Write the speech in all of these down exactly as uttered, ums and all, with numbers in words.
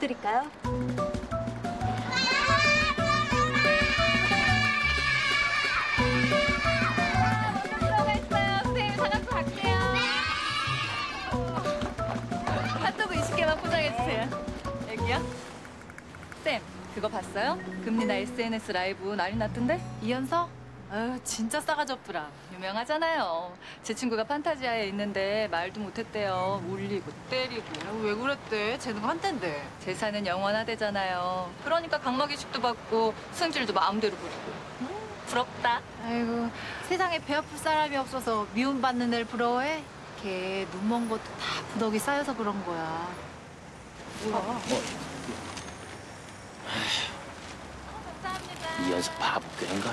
보여드릴까요? 여기요? 쌤, 그거 봤어요? 금니나 에스엔에스 라이브 난리 났던데? 이연서? 아유, 진짜 싸가지 없더라. 유명하잖아요. 제 친구가 판타지아에 있는데 말도 못했대요. 울리고 때리고. 왜 그랬대? 쟤는 한땐데. 제사는 영원하대잖아요. 그러니까 각막이식도 받고 승질도 마음대로 부리고. 음, 부럽다. 아이고, 세상에 배 아플 사람이 없어서 미움받는 애를 부러워해? 걔 눈먼 것도 다 부덕이 쌓여서 그런 거야. 뭐야? 어, 뭐. 이 연습 바보 꾀인가?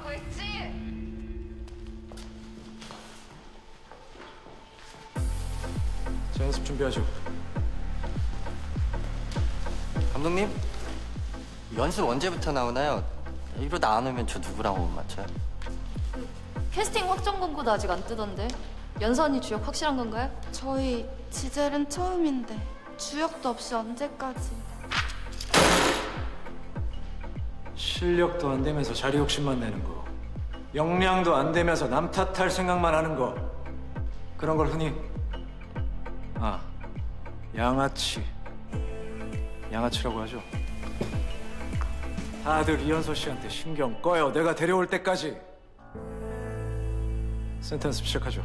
했지? 자, 연습 준비하시오. 감독님, 연습 언제부터 나오나요? 이러다 안 오면 저 누구랑 못 맞춰요? 캐스팅 확정 공고도 아직 안 뜨던데. 연서 언니 주역 확실한 건가요? 저희 지젤은 처음인데 주역도 없이 언제까지. 실력도 안 되면서 자리 욕심만 내는 거, 역량도 안 되면서 남 탓할 생각만 하는 거, 그런 걸 흔히 아, 양아치, 양아치라고 하죠. 다들 이연서 씨한테 신경 꺼요. 내가 데려올 때까지. 센터연습 시작하죠.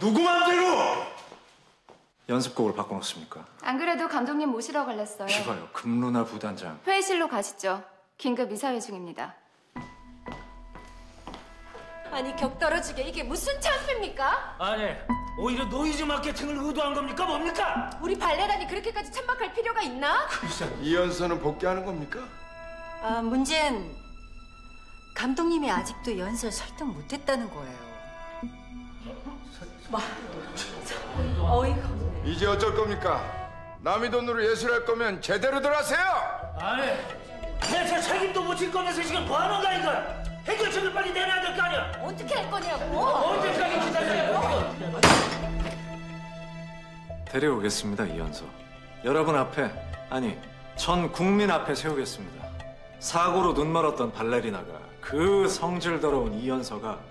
누구 맘대로! 연습곡을 바꿔놓습니까? 안 그래도 감독님 모시러 갈랬어요. 비봐요, 금루나 부단장. 회의실로 가시죠. 긴급 이사회 중입니다. 아니, 격 떨어지게 이게 무슨 찬스입니까? 아니, 오히려 노이즈 마케팅을 의도한 겁니까? 뭡니까? 우리 발레단이 그렇게까지 천박할 필요가 있나? 글쎄, 이연서는 복귀하는 겁니까? 아, 문제는 감독님이 아직도 연서 설득 못했다는 거예요. 마, 어이가 없네. 이제 어쩔 겁니까? 남의 돈으로 예술할 거면 제대로들 하세요! 아니, 회사 책임도 못 질 거면서 지금 뭐 하는 거야, 이거? 해결책을 빨리 내놔야 될 거 아니야? 어떻게 할 거냐고? 언제까지 기다려요? 데려오겠습니다, 이연서. 여러분 앞에, 아니, 전 국민 앞에 세우겠습니다. 사고로 눈 멀었던 발레리나가, 그 성질 더러운 이연서가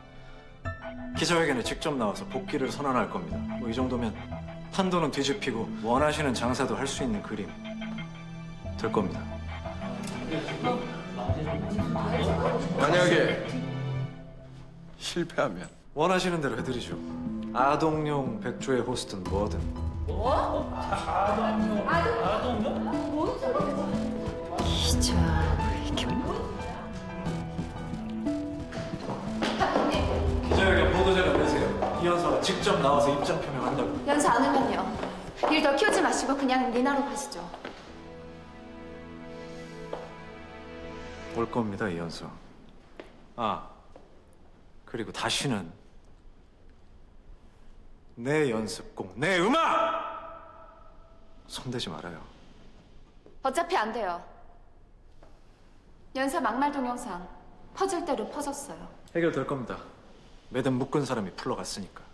기자회견에 직접 나와서 복귀를 선언할 겁니다. 뭐 이 정도면 판도는 뒤집히고 원하시는 장사도 할 수 있는 그림 될 겁니다. 만약에 실패하면? 원하시는 대로 해드리죠. 아동용 백조의 호스트는 뭐든. 뭐? 아동용? 아동용? 뭔 소리야? 기자... 이연서가 직접 나와서 입장 표명한다고. 연서 안 하면요. 일 더 키우지 마시고 그냥 니나로 가시죠. 올 겁니다, 이연서. 아, 그리고 다시는 내 연습곡, 내 음악! 손대지 말아요. 어차피 안 돼요. 연서 막말 동영상 퍼질 대로 퍼졌어요. 해결될 겁니다. 매듭 묶은 사람이 풀러갔으니까.